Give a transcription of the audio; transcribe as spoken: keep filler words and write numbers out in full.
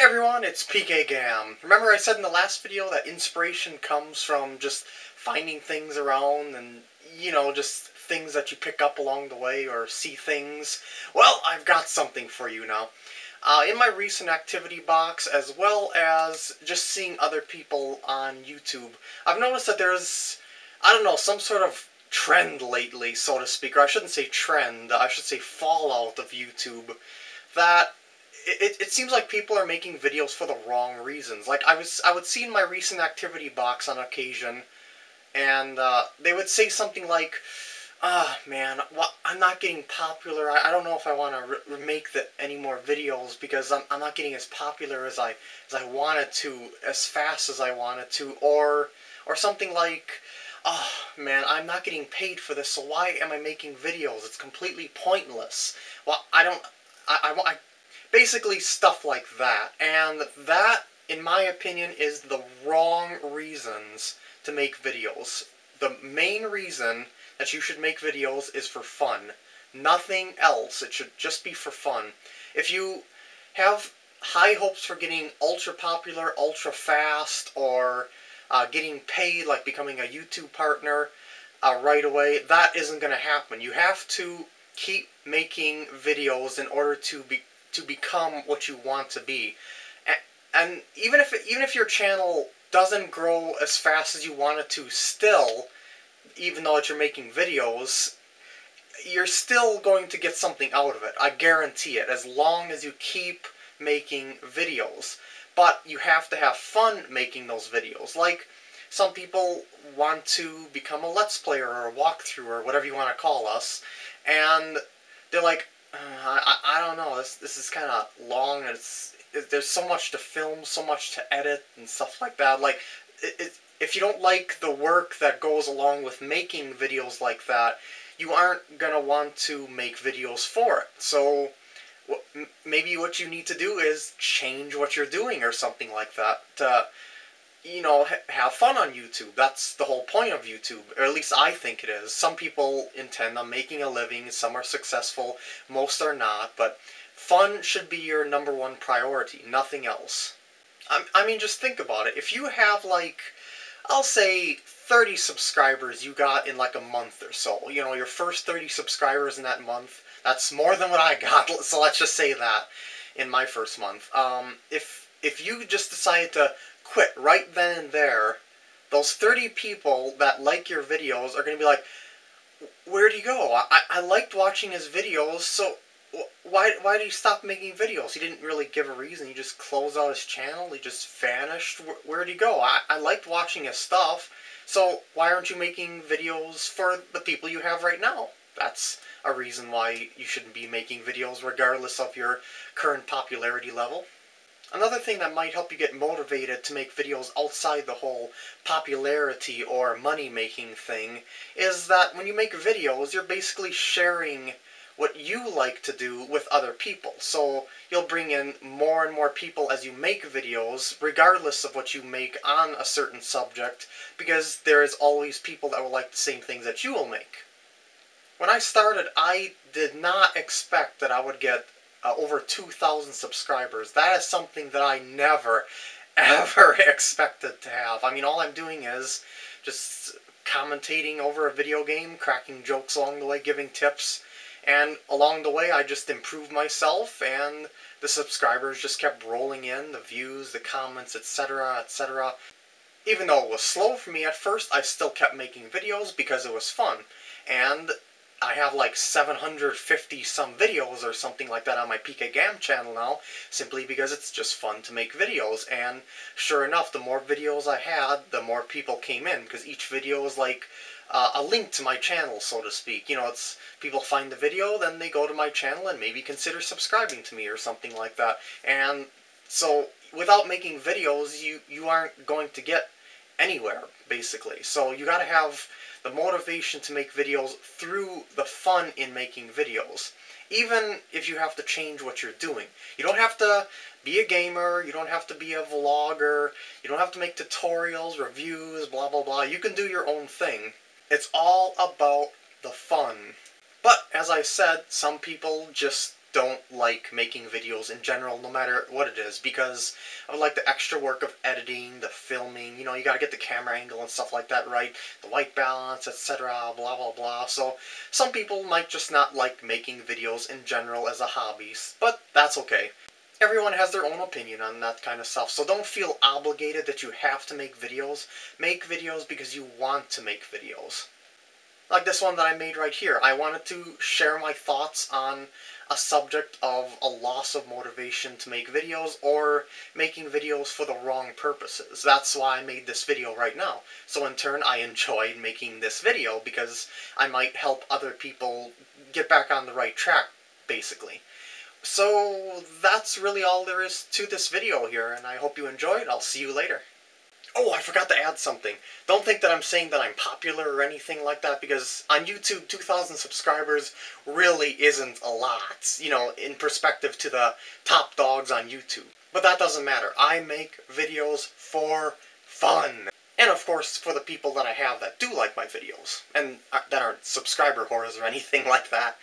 Hey everyone, it's P K Gam. Remember I said in the last video that inspiration comes from just finding things around and, you know, just things that you pick up along the way or see things? Well, I've got something for you now. Uh, in my recent activity box, as well as just seeing other people on YouTube, I've noticed that there's, I don't know, some sort of trend lately, so to speak. Or I shouldn't say trend, I should say fallout of YouTube, that It, it seems like people are making videos for the wrong reasons. Like, I was, I would see in my recent activity box on occasion, and uh, they would say something like, "Ah, oh, man, what, I'm not getting popular. I, I don't know if I want to make the, any more videos because I'm, I'm not getting as popular as I as I wanted to, as fast as I wanted to," or or something like, "Oh, man, I'm not getting paid for this, so why am I making videos? It's completely pointless. Well, I don't, I, I, I Basically stuff like that, and that, in my opinion, is the wrong reasons to make videos. The main reason that you should make videos is for fun. Nothing else. It should just be for fun. If you have high hopes for getting ultra popular, ultra fast, or uh, getting paid, like becoming a YouTube partner uh, right away, that isn't going to happen. You have to keep making videos in order to be to become what you want to be, and, and even if it, even if your channel doesn't grow as fast as you want it to, still, even though that you're making videos, you're still going to get something out of it. I guarantee it, as long as you keep making videos. But you have to have fun making those videos. Like, some people want to become a let's player or a walkthrough or whatever you want to call us, and they're like, Uh, I, I don't know, this, this is kind of long, and it's, it, there's so much to film, so much to edit, and stuff like that. Like, it, it, if you don't like the work that goes along with making videos like that, you aren't going to want to make videos for it. So, what, m maybe what you need to do is change what you're doing or something like that to, you know, ha have fun on YouTube. That's the whole point of YouTube, or at least I think it is. Some people intend on making a living, some are successful, most are not, but fun should be your number one priority, nothing else. I, I mean, just think about it. If you have, like, I'll say thirty subscribers you got in, like, a month or so, you know, your first thirty subscribers in that month, that's more than what I got, so let's just say that, in my first month. Um, if, if you just decided to quit right then and there, those thirty people that like your videos are going to be like, where'd he go? I, I liked watching his videos, so why, why did he stop making videos? He didn't really give a reason. He just closed out his channel. He just vanished. Where, where'd he go? I, I liked watching his stuff, so why aren't you making videos for the people you have right now? That's a reason why you shouldn't be making videos regardless of your current popularity level. Another thing that might help you get motivated to make videos outside the whole popularity or money-making thing is that when you make videos, you're basically sharing what you like to do with other people. So you'll bring in more and more people as you make videos, regardless of what you make on a certain subject, because there is always people that will like the same things that you will make. When I started, I did not expect that I would get Uh, over two thousand subscribers. That is something that I never, ever expected to have. I mean, all I'm doing is just commentating over a video game, cracking jokes along the way, giving tips, and along the way I just improved myself, and the subscribers just kept rolling in, the views, the comments, et cetera, et cetera. Even though it was slow for me at first, I still kept making videos because it was fun, and I have like seven hundred fifty some videos or something like that on my P K Gam channel now, simply because it's just fun to make videos. And sure enough, the more videos I had, the more people came in, because each video is like uh, a link to my channel, so to speak. You know, it's people find the video, then they go to my channel and maybe consider subscribing to me or something like that. And so without making videos, you, you aren't going to get anywhere, basically. So you gotta have the motivation to make videos through the fun in making videos, even if you have to change what you're doing. You don't have to be a gamer, you don't have to be a vlogger, you don't have to make tutorials, reviews, blah blah blah. You can do your own thing. It's all about the fun. But, as I said, some people just don't like making videos in general, no matter what it is, because I like the extra work of editing, the filming, you know, you gotta get the camera angle and stuff like that right, the white balance, et cetera, blah blah blah. So some people might just not like making videos in general as a hobby, but that's okay. Everyone has their own opinion on that kind of stuff, so don't feel obligated that you have to make videos. Make videos because you want to make videos. Like this one that I made right here. I wanted to share my thoughts on a subject of a loss of motivation to make videos or making videos for the wrong purposes. That's why I made this video right now. So in turn, I enjoyed making this video because I might help other people get back on the right track, basically. So that's really all there is to this video here, and I hope you enjoyed. I'll see you later. Oh, I forgot to add something. Don't think that I'm saying that I'm popular or anything like that, because on YouTube, two thousand subscribers really isn't a lot, you know, in perspective to the top dogs on YouTube. But that doesn't matter. I make videos for fun. And of course, for the people that I have that do like my videos, and that aren't subscriber whores or anything like that.